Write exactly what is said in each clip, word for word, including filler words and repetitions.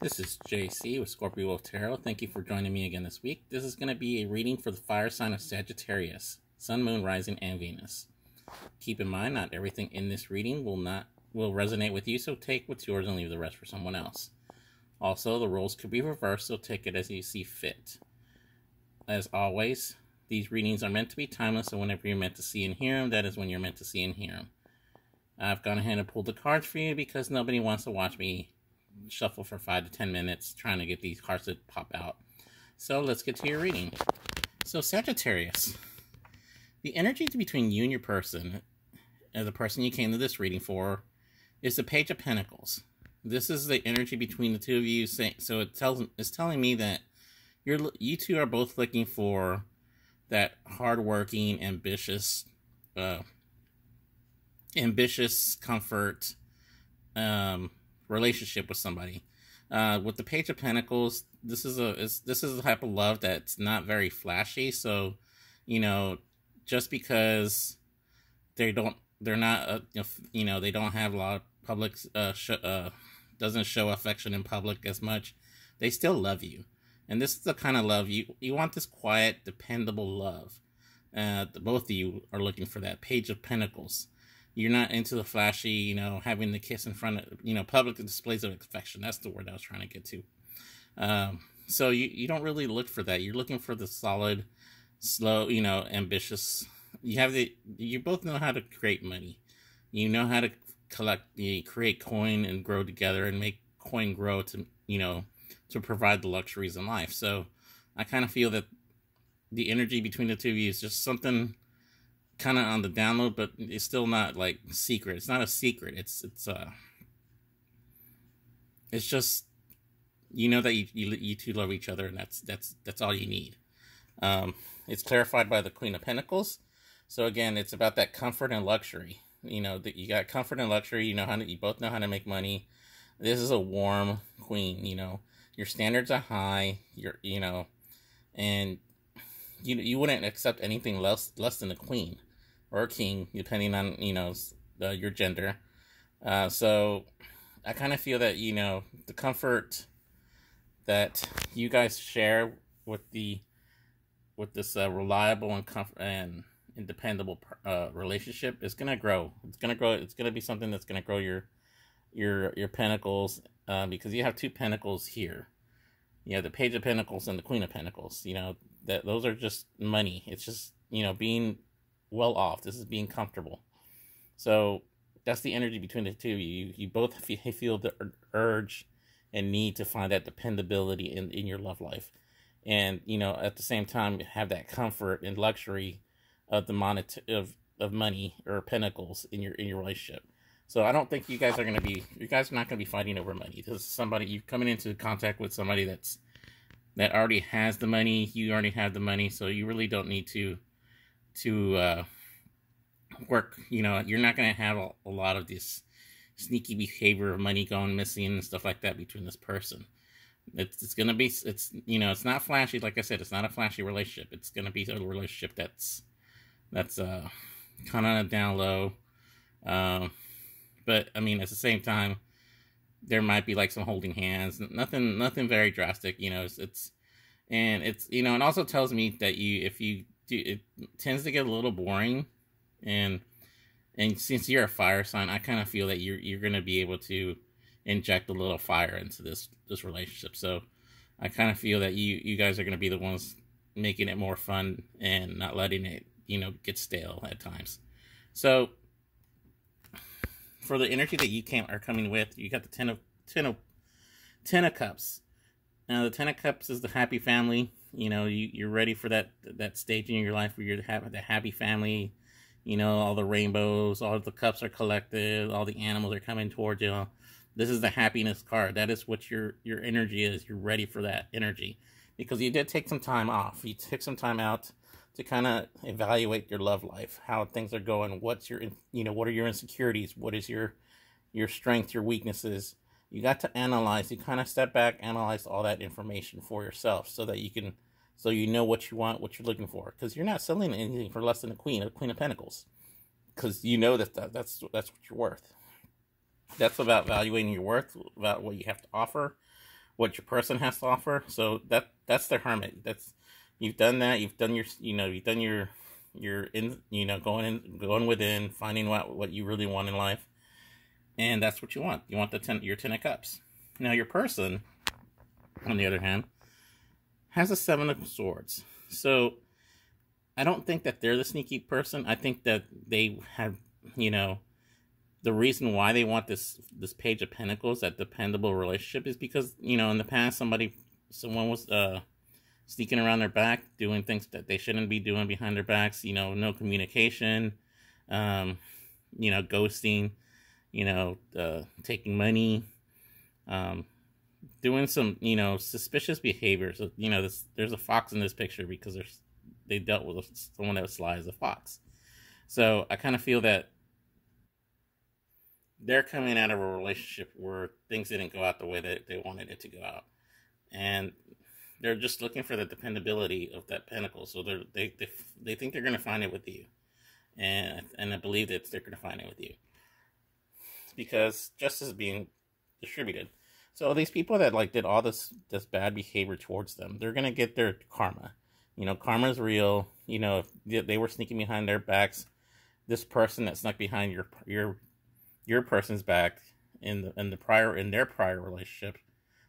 This is J C with Scorpio Tarot. Thank you for joining me again this week. This is going to be a reading for the fire sign of Sagittarius, Sun, Moon, Rising, and Venus. Keep in mind, not everything in this reading will not will resonate with you, so take what's yours and leave the rest for someone else. Also, the roles could be reversed, so take it as you see fit. As always, these readings are meant to be timeless, so whenever you're meant to see and hear them, that is when you're meant to see and hear them. I've gone ahead and pulled the cards for you because nobody wants to watch me shuffle for five to ten minutes trying to get these cards to pop out. So let's get to your reading. So Sagittarius, the energy between you and your person, and the person you came to this reading for, is the Page of Pentacles. This is the energy between the two of you. So it tells it's telling me that you're you two are both looking for that hardworking, ambitious, uh, ambitious comfort. Um, relationship with somebody. Uh, with the Page of Pentacles, this is a is, this is a type of love that's not very flashy. So, you know, just because they don't, they're not, uh, if, you know, they don't have a lot of public, uh, sh uh, doesn't show affection in public as much, they still love you. And this is the kind of love you you want. This quiet, dependable love. Uh, the, both of you are looking for that Page of Pentacles. You're not into the flashy, you know, having the kiss in front of, you know, public displays of affection. That's the word I was trying to get to. Um, so you, you don't really look for that. You're looking for the solid, slow, you know, ambitious. You have the, you both know how to create money. You know how to collect, you create coin and grow together and make coin grow to, you know, to provide the luxuries in life. So I kind of feel that the energy between the two of you is just something kind of on the download, but it's still not like secret. It's not a secret. It's it's uh, it's just, you know, that you you, you two love each other, and that's that's that's all you need. Um, it's clarified by the Queen of Pentacles. So again, it's about that comfort and luxury. You know that you got comfort and luxury. You know how to, you both know how to make money. This is a warm queen. You know your standards are high. You're you know, and you you wouldn't accept anything less less than a queen or a king, depending on, you know, uh, your gender. Uh, so I kind of feel that, you know, the comfort that you guys share with the, with this uh, reliable and comfort and dependable uh, relationship is going to grow. It's going to grow. It's going to be something that's going to grow your, your, your pentacles, uh, because you have two pentacles here. You have the Page of Pentacles and the Queen of Pentacles. You know, that those are just money. It's just, you know, being well off. This is being comfortable. So that's the energy between the two of you. You, you both feel the urge and need to find that dependability in, in your love life. And, you know, at the same time, have that comfort and luxury of the monet of, of money or pentacles in your, in your relationship. So I don't think you guys are going to be, you guys are not going to be fighting over money. This is somebody, you're coming into contact with somebody that's, that already has the money. You already have the money, so you really don't need to to uh, work. You know, you're not going to have a, a lot of this sneaky behavior of money going missing and stuff like that between this person. It's, it's going to be, it's, you know, it's not flashy. Like I said, it's not a flashy relationship. It's going to be a relationship that's, that's uh, kind of down low. Uh, but, I mean, at the same time, there might be like some holding hands, nothing, nothing very drastic, you know, it's, it's, and it's, you know, it also tells me that you, if you do, it tends to get a little boring, and, and since you're a fire sign, I kind of feel that you're, you're going to be able to inject a little fire into this, this relationship. So I kind of feel that you, you guys are going to be the ones making it more fun and not letting it, you know, get stale at times. So for the energy that you came, are coming with, you got the ten of ten of ten of cups. Now the ten of cups is the happy family. You know, you you're ready for that that stage in your life where you're having the happy family. You know, all the rainbows, all the cups are collected, all the animals are coming towards you. This is the happiness card. That is what your your energy is. You're ready for that energy because you did take some time off. You took some time out to kind of evaluate your love life, how things are going, what's your, you know, what are your insecurities, what is your, your strength, your weaknesses. You got to analyze, you kind of step back, analyze all that information for yourself so that you can, so you know what you want, what you're looking for. Because you're not selling anything for less than a queen, a Queen of Pentacles. Because you know that that's, that's what you're worth. That's about valuing your worth, about what you have to offer, what your person has to offer. So that that's the hermit. That's you've done that. You've done your you know you've done your your in you know going in going within, finding out what you really want in life, and that's what you want. You want the ten your ten of cups. Now your person, on the other hand, has a seven of swords. So I don't think that they're the sneaky person. I think that they have, you know, the reason why they want this this page of pentacles, that dependable relationship, is because, you know, in the past somebody someone was uh sneaking around their back, doing things that they shouldn't be doing behind their backs, you know, no communication, um, you know, ghosting, you know, uh taking money, um doing some, you know, suspicious behavior. So, you know, this, there's a fox in this picture because there's they dealt with someone that was sly as a fox. So I kind of feel that they're coming out of a relationship where things didn't go out the way that they wanted it to go out. And they're just looking for the dependability of that pentacle. So they're, they, they, they think they're going to find it with you. And, and I believe that they're going to find it with you, because justice is being distributed. So these people that like did all this this bad behavior towards them, they're going to get their karma. You know, karma's real. You know, if they were sneaking behind their backs, this person that snuck behind your your your person's back in the in the prior in their prior relationship,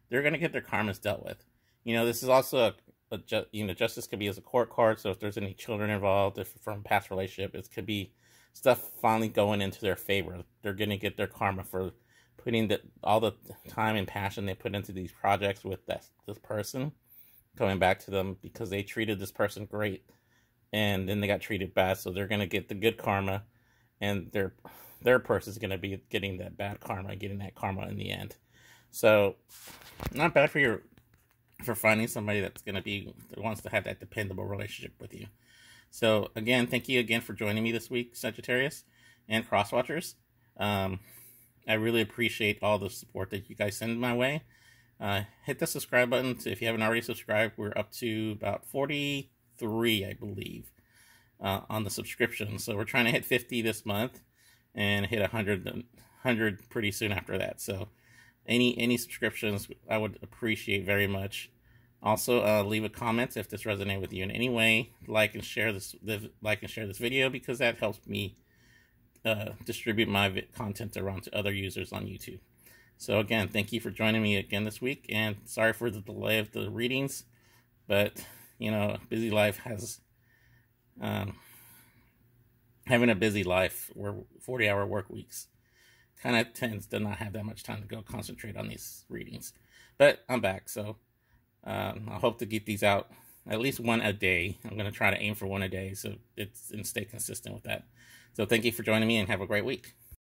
they're going to get their karmas dealt with. You know, this is also a, a ju you know justice could be as a court card. So if there's any children involved, if from past relationship, it could be stuff finally going into their favor. They're going to get their karma for putting the, all the time and passion they put into these projects with that, this person coming back to them because they treated this person great and then they got treated bad. So they're going to get the good karma, and their their person's going to be getting that bad karma, getting that karma in the end. So not bad for your for finding somebody that's going to be that wants to have that dependable relationship with you. So again, thank you again for joining me this week, Sagittarius and Crosswatchers. Um, I really appreciate all the support that you guys send my way. Uh, hit the subscribe button if you haven't already subscribed. We're up to about forty-three, I believe, uh, on the subscription. So we're trying to hit fifty this month and hit one hundred pretty soon after that. So any any subscriptions I would appreciate very much. Also, uh, leave a comment if this resonated with you in any way. Like and share this, like and share this video, because that helps me Uh, distribute my content around to other users on YouTube. So again, thank you for joining me again this week, and sorry for the delay of the readings, but you know, busy life has um, having a busy life where forty hour work weeks kind of tends to not have that much time to go concentrate on these readings. But I'm back, so um, I hope to get these out at least one a day. I'm going to try to aim for one a day, so it's and stay consistent with that. So thank you for joining me, and have a great week.